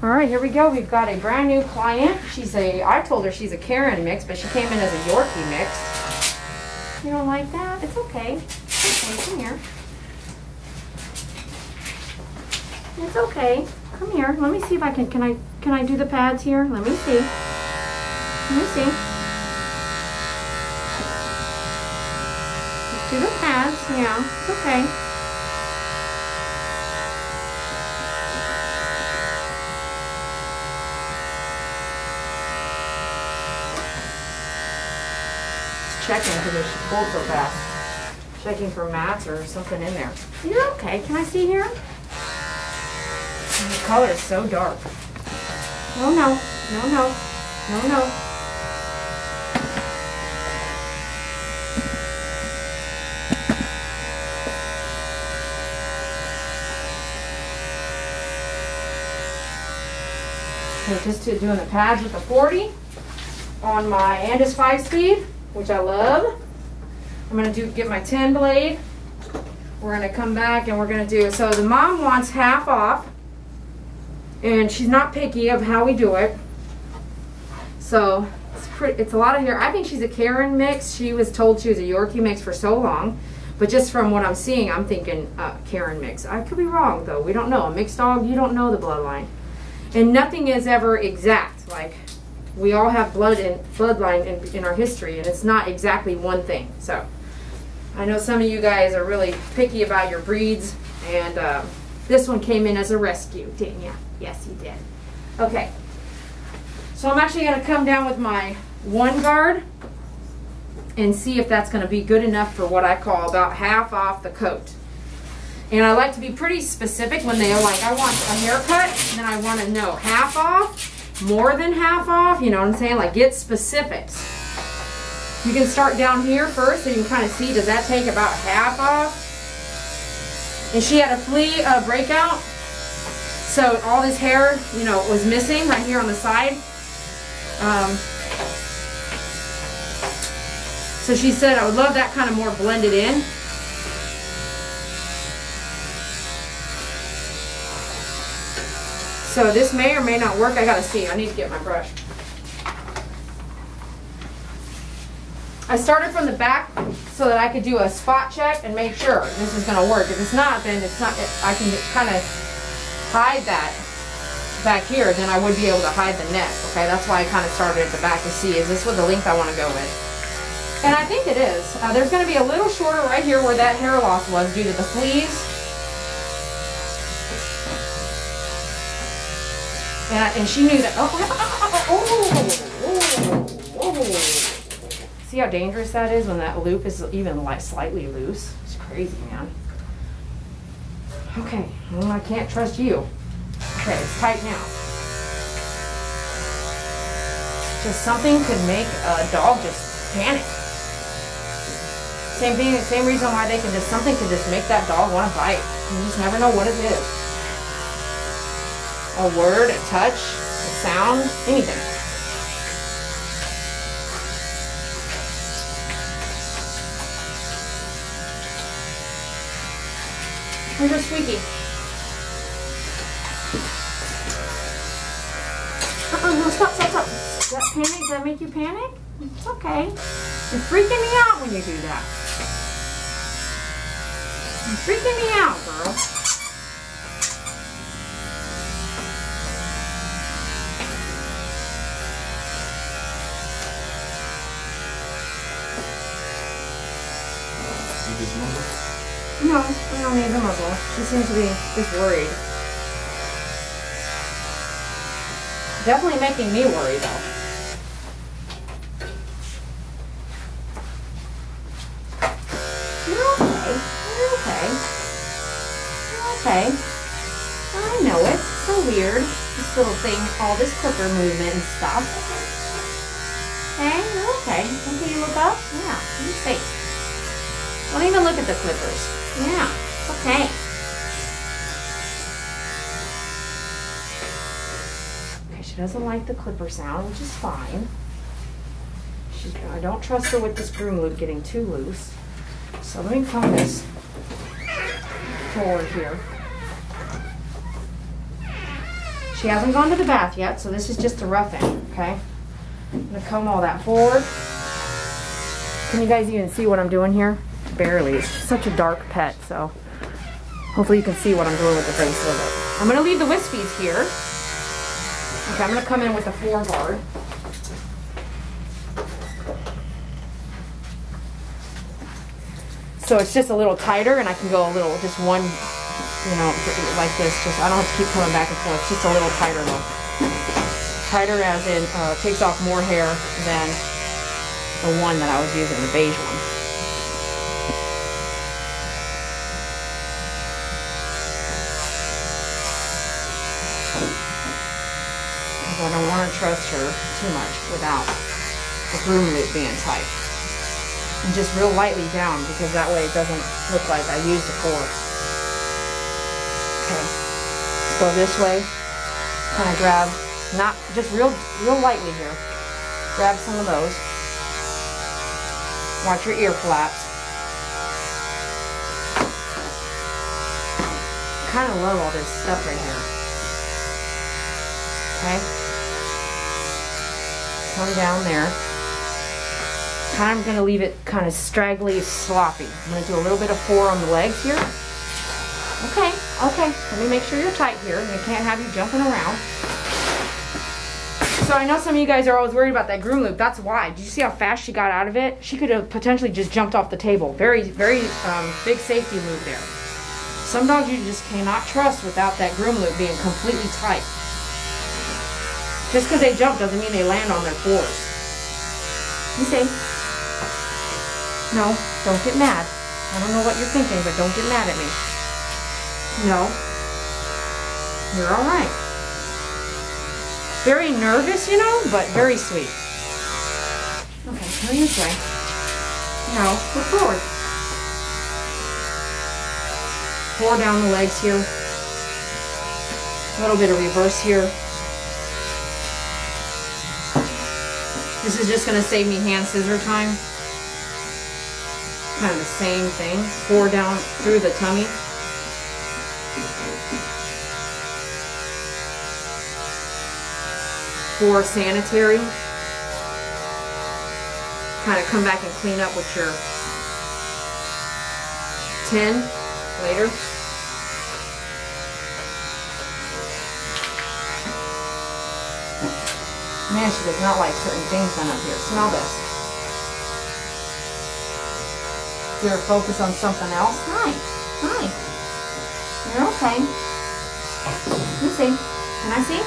All right, here we go. We've got a brand new client. I told her she's a Karen mix, but she came in as a Yorkie mix. You don't like that? It's okay. Come here. It's okay. Come here. Let me see if I can I do the pads here? Let me see. Let me see. Let's do the pads. Yeah, it's okay. Checking because she pulled so fast. Checking for mats or something in there. You're okay. Can I see here? The color is so dark. No, no, no, no, no, no. So just doing the pads with the 40 on my Andis 5-speed. Which I love. I'm gonna get my 10 blade. We're gonna come back and we're gonna do, so the mom wants half off and she's not picky of how we do it. So it's a lot of hair. I think she's a Karen mix. She was told she was a Yorkie mix for so long, but just from what I'm seeing, I'm thinking Karen mix. I could be wrong though, we don't know. A mixed dog, you don't know the bloodline. And nothing is ever exact. Like, we all have bloodline in our history, and it's not exactly one thing. So I know some of you guys are really picky about your breeds, and this one came in as a rescue, didn't you? Yes, you did. Okay, so I'm actually going to come down with my one guard and see if that's going to be good enough for what I call about half off the coat. And I like to be pretty specific when they are like, I want a haircut, and then I want to know half off, more than half off, you know what I'm saying? Like, get specifics. You can start down here first so you can kind of see, does that take about half off? And she had a flea breakout, so all this hair, you know, was missing right here on the side. So she said, I would love that kind of more blended in. So this may or may not work. I gotta see. I need to get my brush. I started from the back so that I could do a spot check and make sure this is gonna work. If it's not, then it's not. I can kind of hide that back here, then I would be able to hide the neck. Okay, that's why I kind of started at the back to see, is this what the length I want to go with? And I think it is. There's gonna be a little shorter right here where that hair loss was due to the fleas. And she knew that, see how dangerous that is when that loop is even like slightly loose? It's crazy, man. Okay, well, I can't trust you. Okay, it's tight now. Just something could make a dog just panic. Same thing, same reason why they can just, something could just make that dog want to bite. You just never know what it is. A word, a touch, a sound, anything. Where's your squeaky? No, stop, stop, stop. Does that panic? Does that make you panic? It's okay. You're freaking me out when you do that. You're freaking me out, girl. No, I don't need the muzzle. She seems to be just worried. Definitely making me worry, though. You're okay. You're okay. You're okay. I know it. It's so weird. This little thing, all this clicker movement and stuff. Okay, you're okay. Until you look up? Yeah, you're safe. Don't even look at the clippers. Yeah, okay. Okay, she doesn't like the clipper sound, which is fine. I don't trust her with this groom loop getting too loose. So let me comb this forward here. She hasn't gone to the bath yet, so this is just the roughing, okay? I'm gonna comb all that forward. Can you guys even see what I'm doing here? Barely. It's such a dark pet, so hopefully you can see what I'm doing with the brace with it. I'm gonna leave the wispies here. Okay, I'm gonna come in with a floor guard. So it's just a little tighter, and I can go a little, just one, you know, like this. Just I don't have to keep coming back and forth. It's just a little tighter look. Tighter as in takes off more hair than the one that I was using, the beige one. Because I don't want to trust her too much without the groom loop being tight. And just real lightly down, because that way it doesn't look like I used a fork. Okay, let's go this way. Kind of grab, not just real lightly here. Grab some of those. Watch your ear flaps. I kind of love all this stuff right here. Okay, come down there. I'm gonna leave it kind of straggly, sloppy. I'm gonna do a little bit of four on the legs here. Okay, okay, let me make sure you're tight here and I can't have you jumping around. So I know some of you guys are always worried about that groom loop. That's why. Did you see how fast she got out of it? She could have potentially just jumped off the table. Very, very big safety move there. Some dogs you just cannot trust without that groom loop being completely tight. Just because they jump doesn't mean they land on their fours. You see? No, don't get mad. I don't know what you're thinking, but don't get mad at me. No. You're all right. Very nervous, you know, but very sweet. Okay, turn this way. Now, look forward. Pull down the legs here. A little bit of reverse here. This is just going to save me hand scissor time. Kind of the same thing. Pour down through the tummy. Pour sanitary. Kind of come back and clean up with your 10 later. Man, she does not like certain things on up here. Smell this. You're focused on something else. Hi. Hi. You're okay. You see. Can I see?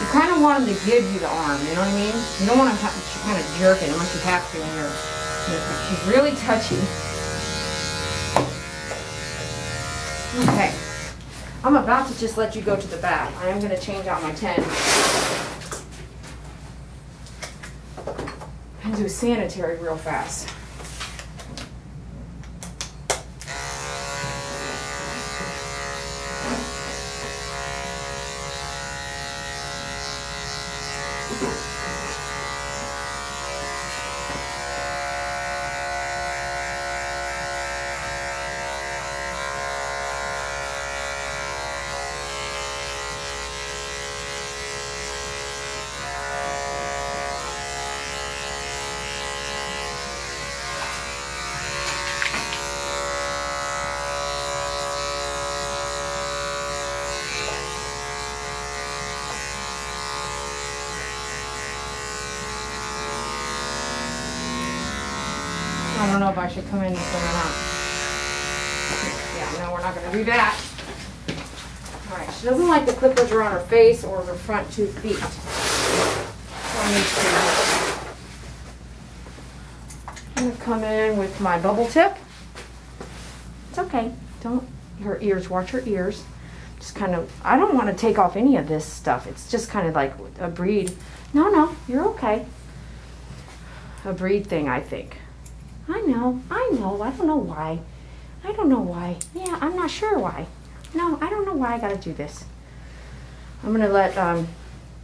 You kind of want them to give you the arm, you know what I mean? You don't want to kind of jerk it unless you have to. She's really touchy. Okay. I'm about to just let you go to the bath. I am going to change out my 10. And do sanitary real fast. I don't know if I should come in this one or not. Yeah, no, we're not going to do that. Alright, she doesn't like the clippers around her face or her front 2 feet. So I'm going to come in with my bubble tip. It's okay. Don't, her ears, watch her ears. Just kind of, I don't want to take off any of this stuff. It's just kind of like a breed. No, no, you're okay. A breed thing, I think. I know, I don't know why. I don't know why. Yeah, I'm not sure why. No, I don't know why I gotta do this. I'm gonna let,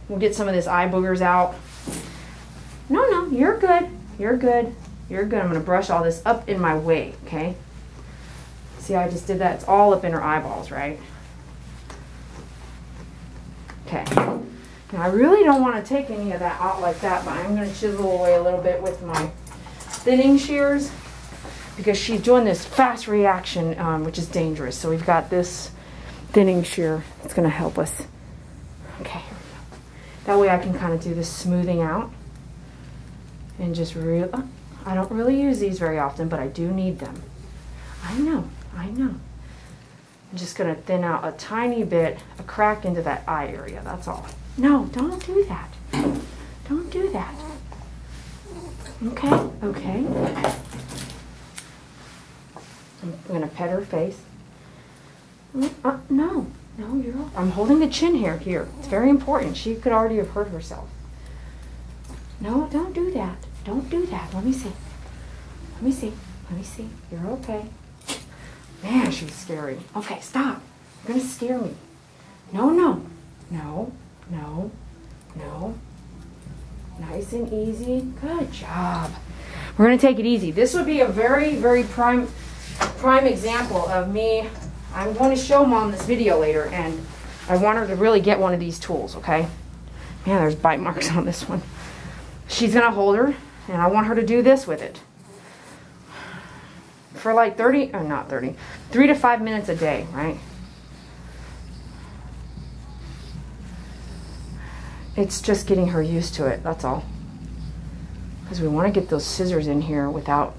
we'll get some of this eye boogers out. No, no, you're good. You're good. You're good. I'm gonna brush all this up in my way, okay? See, I just did that. It's all up in her eyeballs, right? And I really don't want to take any of that out like that, but I'm going to chisel away a little bit with my thinning shears because she's doing this fast reaction, which is dangerous. So we've got this thinning shear that's going to help us. Okay, here we go. That way I can kind of do this smoothing out and just really, I don't really use these very often, but I do need them. I know, I know. I'm just going to thin out a tiny bit, a crack into that eye area, that's all. No, don't do that. Don't do that. Okay, okay. I'm going to pet her face. No, no, you're all. I'm holding the chin hair here. It's very important. She could already have hurt herself. No, don't do that. Don't do that. Let me see. Let me see. Let me see. You're okay. Man, she's scary. Okay, stop. You're going to scare me. No, no, no. No, no. Nice and easy. Good job. We're going to take it easy. This would be a very, very prime example of me. I'm going to show Mom this video later, and I want her to really get one of these tools, okay? Man, there's bite marks on this one. She's going to hold her, and I want her to do this with it. For like 3 to 5 minutes a day, right? It's just getting her used to it, that's all. Because we want to get those scissors in here without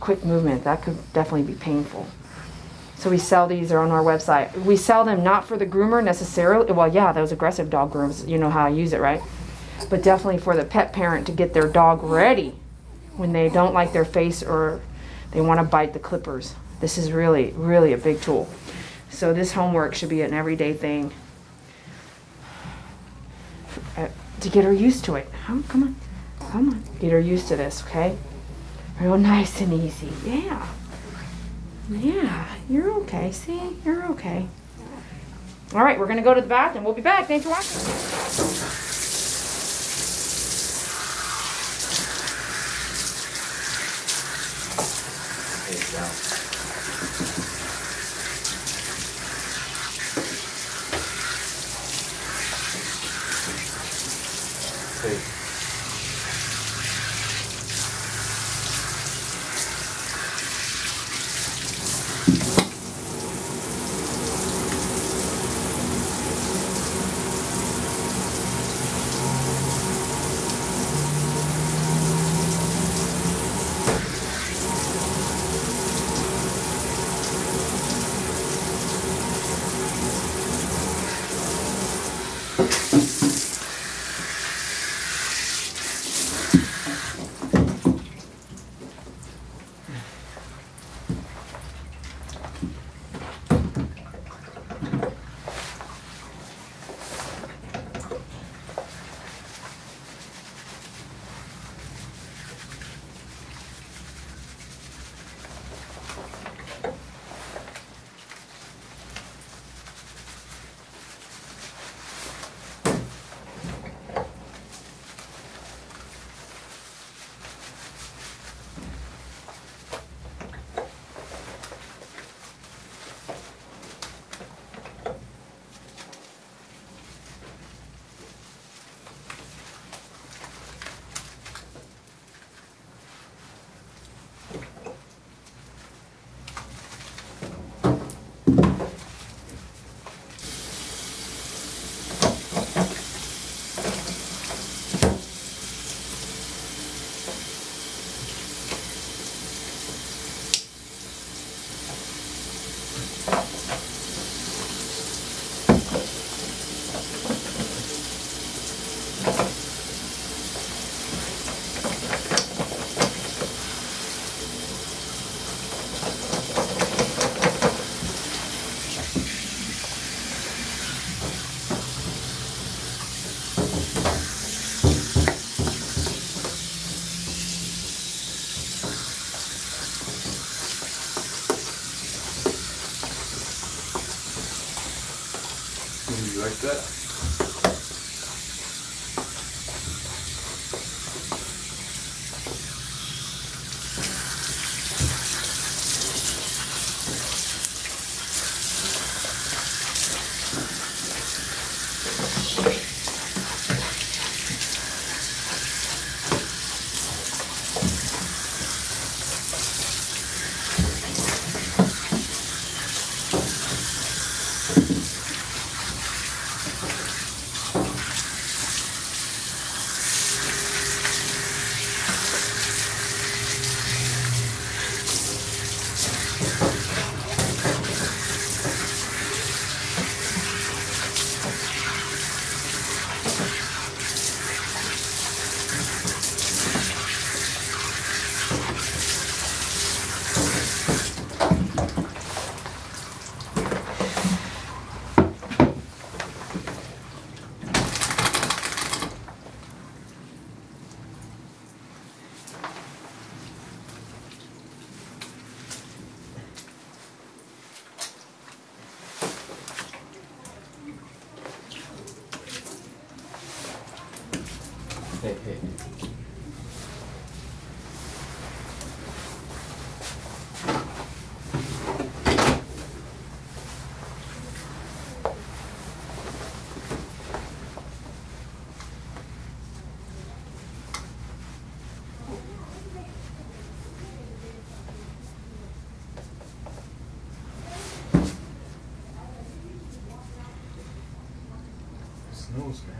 quick movement. That could definitely be painful. So we sell these, they're on our website. We sell them not for the groomer necessarily. Well, yeah, those aggressive dog groomers, you know how I use it, right? But definitely for the pet parent to get their dog ready when they don't like their face or they want to bite the clippers. This is really, really a big tool. So this homework should be an everyday thing. To get her used to it. Oh, come on, come on. Get her used to this, okay? Real nice and easy. Yeah. Yeah, you're okay. See, you're okay. All right, we're going to go to the bath and we'll be back. Thanks for watching. Nose, man.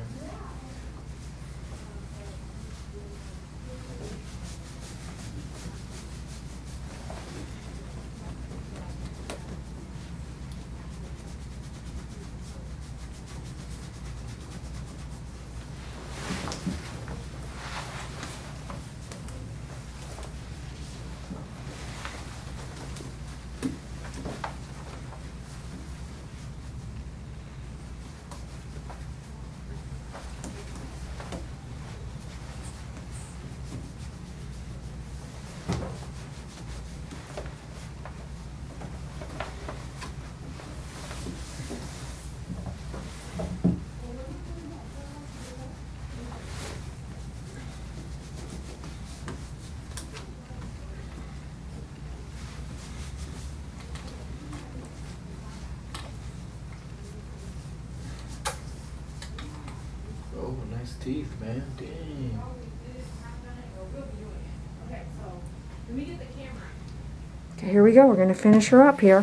Teeth, man. Dang. Okay, here we go. We're going to finish her up here.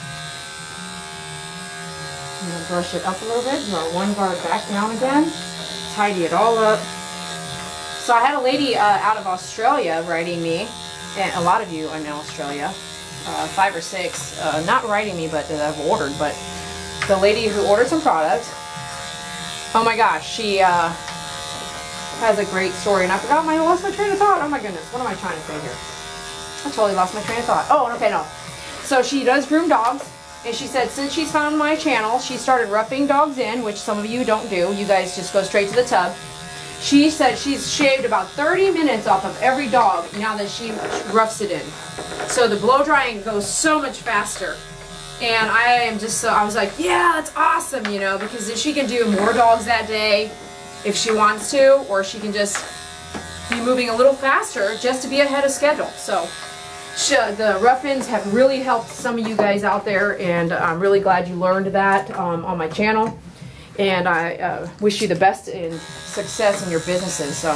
I'm going to brush it up a little bit, draw one guard back down again, tidy it all up. So I had a lady out of Australia writing me, and a lot of you are in Australia, 5 or 6, not writing me, but that I've ordered, but the lady who ordered some product. Oh my gosh, she has a great story, and I forgot I lost my train of thought. Oh my goodness, what am I trying to say here? I totally lost my train of thought. Oh, okay, no. So she does groom dogs, and she said since she's found my channel, she started roughing dogs in, which some of you don't do. You guys just go straight to the tub. She said she's shaved about 30 minutes off of every dog now that she roughs it in. So the blow drying goes so much faster. And I am just so, I was like, yeah, that's awesome, you know, because if she can do more dogs that day if she wants to, or she can just be moving a little faster just to be ahead of schedule. So the rough-ins have really helped some of you guys out there, and I'm really glad you learned that on my channel. And I wish you the best in success in your businesses. So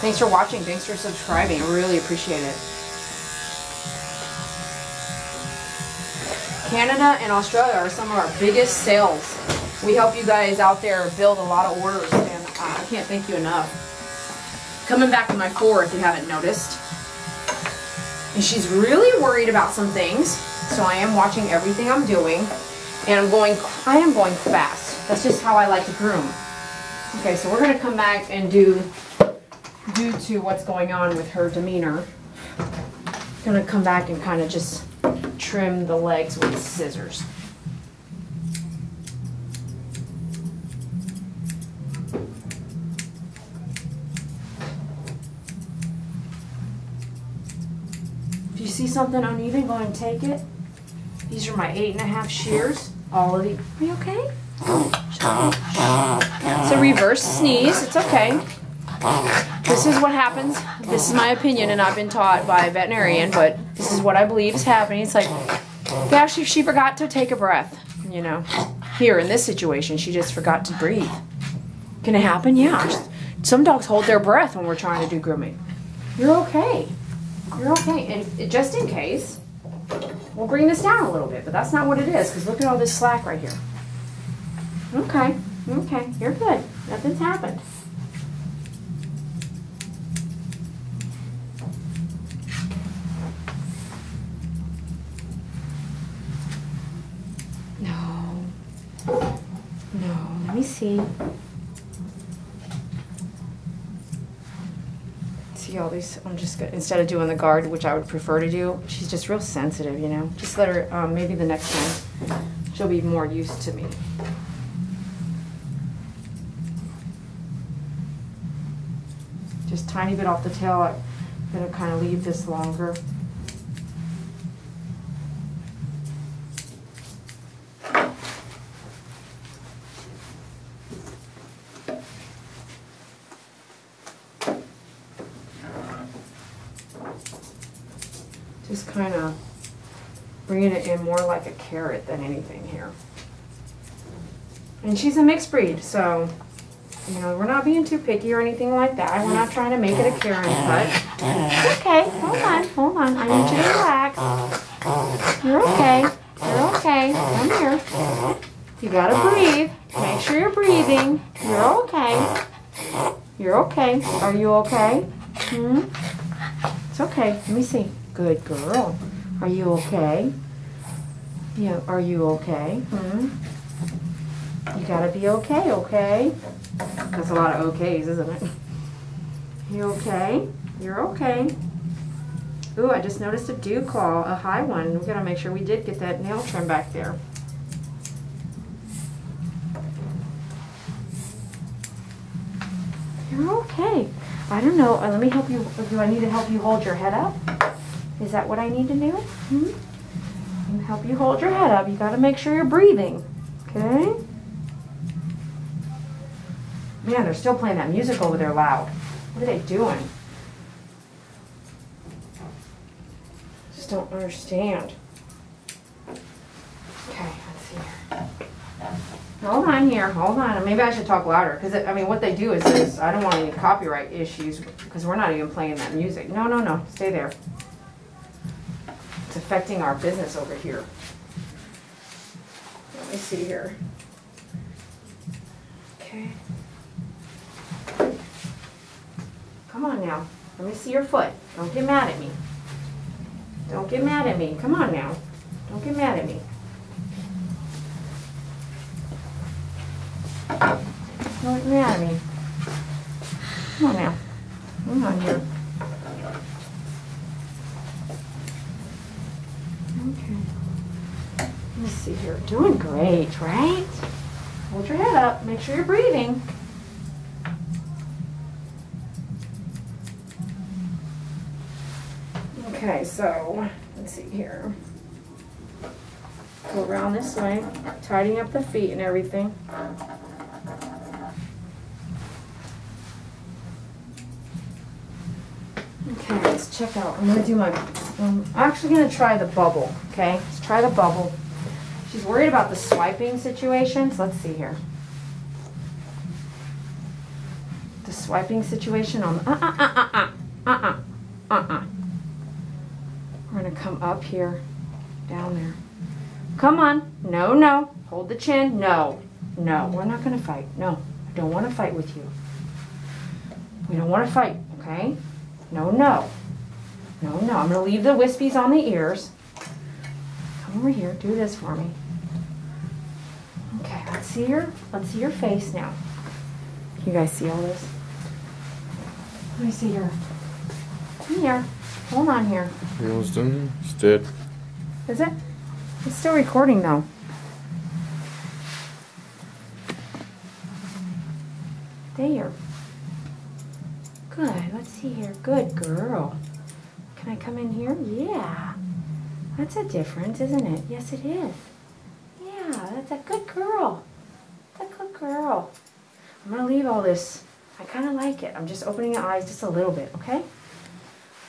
thanks for watching. Thanks for subscribing. I really appreciate it. Canada and Australia are some of our biggest sales. We help you guys out there build a lot of orders, and I can't thank you enough. Coming back to my 4, if you haven't noticed. And she's really worried about some things, so I am watching everything I'm doing, and I am going fast. That's just how I like to groom. Okay, so we're going to come back and do, due to what's going on with her demeanor, I'm going to come back and kind of just trim the legs with scissors. If you see something uneven, go ahead and take it. These are my 8.5 shears. All of these. Are you okay? It's a reverse sneeze. It's okay. This is what happens. This is my opinion, and I've been taught by a veterinarian, but this is what I believe is happening. It's like, gosh, if she forgot to take a breath, you know. Here, in this situation, she just forgot to breathe. Can it happen? Yeah. Some dogs hold their breath when we're trying to do grooming. You're okay. You're okay. And just in case, we'll bring this down a little bit, but that's not what it is, because look at all this slack right here. Okay. Okay. You're good. Nothing's happened. Let me see. See all these, I'm just gonna, instead of doing the guard, which I would prefer to do, she's just real sensitive, you know. Just let her, maybe the next time, she'll be more used to me. Just tiny bit off the tail, I'm gonna kind of leave this longer. Just kind of bringing it in more like a carrot than anything here. And she's a mixed breed, so, you know, we're not being too picky or anything like that. We're not trying to make it a carrot, but it's okay. Hold on, hold on. I need you to relax. You're okay. You're okay. Come here. You gotta breathe. Make sure you're breathing. You're okay. You're okay. Are you okay? Hmm? It's okay. Let me see. Good girl. Are you okay? Yeah, are you okay? Hmm? You gotta be okay, okay? That's a lot of okays, isn't it? You okay? You're okay. Ooh, I just noticed a dew claw, a high one. We gotta make sure we did get that nail trim back there. You're okay. I don't know. Let me help you. Do I need to help you hold your head up? Is that what I need to do? Hmm? Help you hold your head up. You got to make sure you're breathing. Okay? Man, they're still playing that music over there loud. What are they doing? Just don't understand. Okay, let's see here. Hold on here, hold on. Maybe I should talk louder, because I mean, what they do is this. I don't want any copyright issues, because we're not even playing that music. No, no, no, stay there. It's affecting our business over here. Let me see here. Okay. Come on now, let me see your foot. Don't get mad at me. Don't get mad at me, come on now. Don't get mad at me. Don't get mad at me. Come on now. Come on here. Okay. Let's see here. Doing great, right? Hold your head up. Make sure you're breathing. Okay, so let's see here. Go around this way, tidying up the feet and everything. Okay, let's check out. I'm going to do my, I'm actually going to try the bubble, okay? Let's try the bubble. She's worried about the swiping situations. Let's see here. The swiping situation on, We're going to come up here, down there. Come on. No, no. Hold the chin. No, no. We're not going to fight. No, I don't want to fight with you. We don't want to fight, okay? No, no. No, no. I'm going to leave the wispies on the ears. Come over here. Do this for me. Okay, let's see your face now. You guys see all this? Let me see here. Come here. Hold on here. It's done. It's dead. Is it? It's still recording though. There. Good, let's see here. Good girl. Can I come in here? Yeah. That's a difference, isn't it? Yes, it is. Yeah, that's a good girl. That's a good girl. I'm gonna leave all this. I kinda like it. I'm just opening the eyes just a little bit, okay?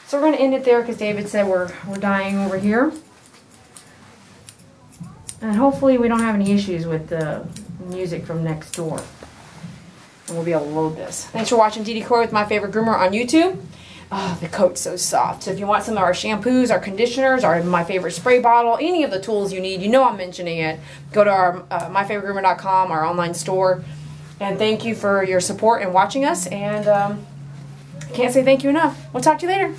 So we're gonna end it there because David said we're dying over here. And hopefully we don't have any issues with the music from next door. And we'll be able to load this. Thanks for watching Dede Croy with My Favorite Groomer on YouTube. Oh, the coat's so soft. So if you want some of our shampoos, our conditioners, our My Favorite Spray Bottle, any of the tools you need, you know I'm mentioning it. Go to our MyFavoriteGroomer.com, our online store. And thank you for your support and watching us. And I can't say thank you enough. We'll talk to you later.